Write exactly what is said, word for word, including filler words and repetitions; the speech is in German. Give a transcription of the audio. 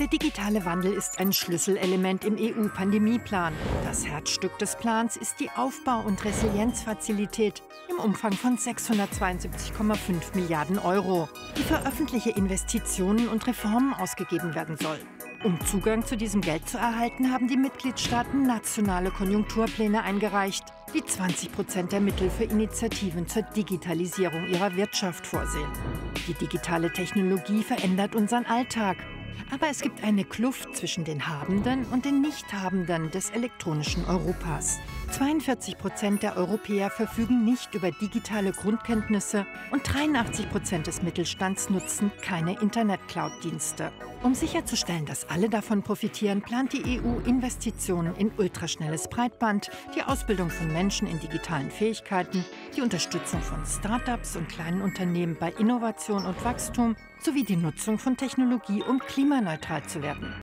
Der digitale Wandel ist ein Schlüsselelement im E U-Pandemieplan. Das Herzstück des Plans ist die Aufbau- und Resilienzfazilität im Umfang von sechshundertzweiundsiebzig Komma fünf Milliarden Euro, die für öffentliche Investitionen und Reformen ausgegeben werden soll. Um Zugang zu diesem Geld zu erhalten, haben die Mitgliedstaaten nationale Konjunkturpläne eingereicht, die zwanzig Prozent der Mittel für Initiativen zur Digitalisierung ihrer Wirtschaft vorsehen. Die digitale Technologie verändert unseren Alltag. Aber es gibt eine Kluft zwischen den Habenden und den Nichthabenden des elektronischen Europas. zweiundvierzig Prozent der Europäer verfügen nicht über digitale Grundkenntnisse und dreiundachtzig Prozent des Mittelstands nutzen keine Internet-Cloud-Dienste. Um sicherzustellen, dass alle davon profitieren, plant die E U Investitionen in ultraschnelles Breitband, die Ausbildung von Menschen in digitalen Fähigkeiten, die Unterstützung von Start-ups und kleinen Unternehmen bei Innovation und Wachstum sowie die Nutzung von Technologie, um klimaneutral zu werden.